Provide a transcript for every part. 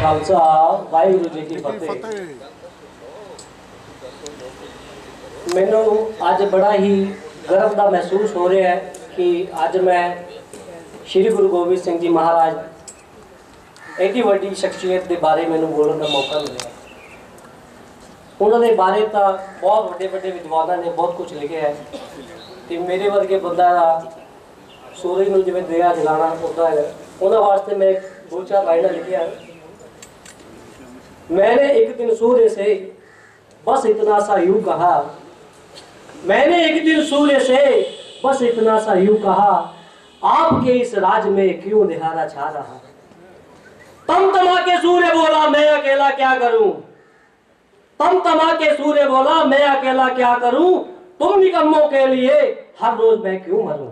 खालसा वाहिगुरु जी की फतेह। मैनू अज बड़ा ही गर्व का महसूस हो रहा है कि अज मैं श्री गुरु गोविंद सिंह जी महाराज एडी वड्डी शख्सियत के बारे मैनू बोलने का मौका मिला। उन्होंने बारे तो बहुत वड्डे वड्डे विद्वानों ने बहुत कुछ लिखे है कि मेरे वर्गे बंदा सूरज को जिवें दरिया जलाना होता है, उन्होंने वास्ते मैं दो चार लाइना लिखिया। मैंने एक दिन सूर्य से बस इतना सा यूँ कहा, मैंने एक दिन सूर्य से बस इतना सा यूँ कहा, आपके इस राज में क्यों निहारा छा रहा। तम तमा के सूर्य बोला मैं अकेला क्या करूं, तम तमा के सूर्य बोला मैं अकेला क्या करूं, तुम निकम्मों के लिए हर रोज मैं क्यों मरूं।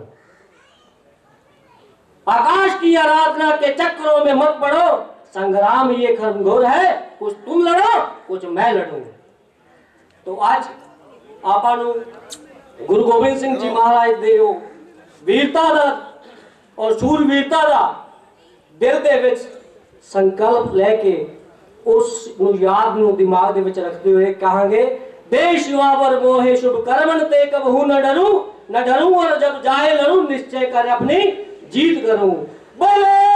आकाश की आराधना के चक्रों में मत पड़ो, संग्राम ये खरंगोर है, कुछ तुम लड़ो कुछ मैं लड़ूं। तो आज आपानू गुरु गोविंद सिंह जी महाराज देओ वीरता दा और सूरवीरता दा दिल दे विच संकल्प लेके उस नु याद नु दिमाग दे विच रखते हुए कहांगे बेशुआवर मोहे शुभ कर्मन ते कबहू न डरूं और जब जाए लड़ूं निश्चय कर अपनी जीत करूं। बोले